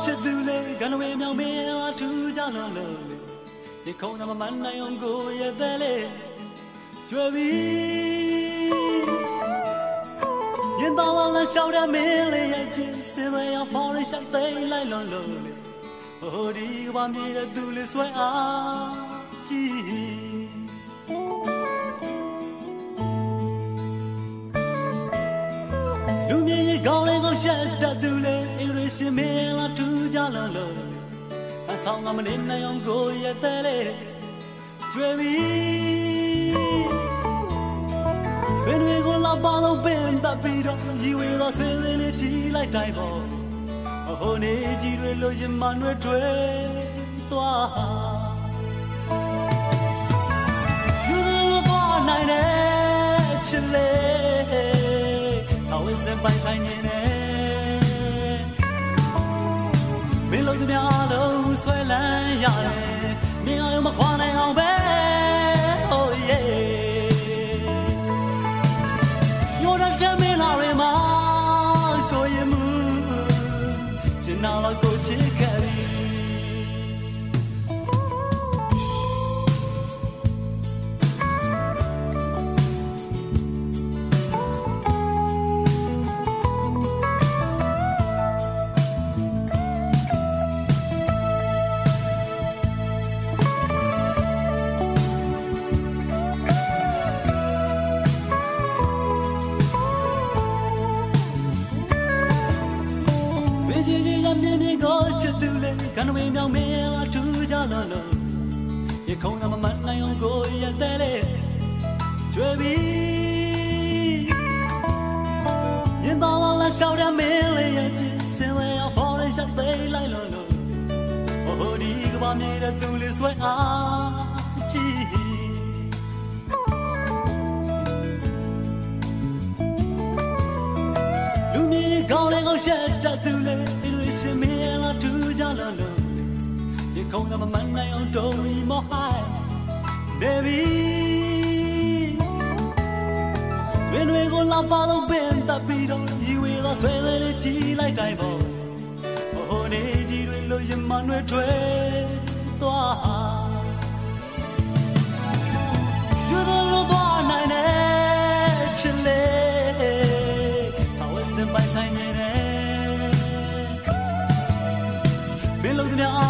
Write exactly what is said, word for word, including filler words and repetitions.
Thank you. Lumiere calling on Shatta Dule, English Mela to Jalalo. A song of Manina on Goya Tele. Dreamy Spin we go la balo bend the beat up. You will also in a tea like Taiwan. A honey, you will lose your man with twelve. By signing it, below the yellow swelling, me I'm a one and oh, yeah, you're a terminal remark. Go you move to now go Can we now mail to Jalalo? You call them a man, I don't go yet. That is Trevi. You know, all I shout a million. Still, I'll fall in the day. I don't know. Oh, do you want me to do this way? Ah, gee. Lumi, calling on Shatta Dule. Mela to Jalalo, you call them a man, I don't know him or high, baby. Spin we go la balo bend the beat on you with a swell and a tea like Taiwan. Oh, they did we lose your man with twelve. You're the Lord one I naturally. I was in my sign. Look at me.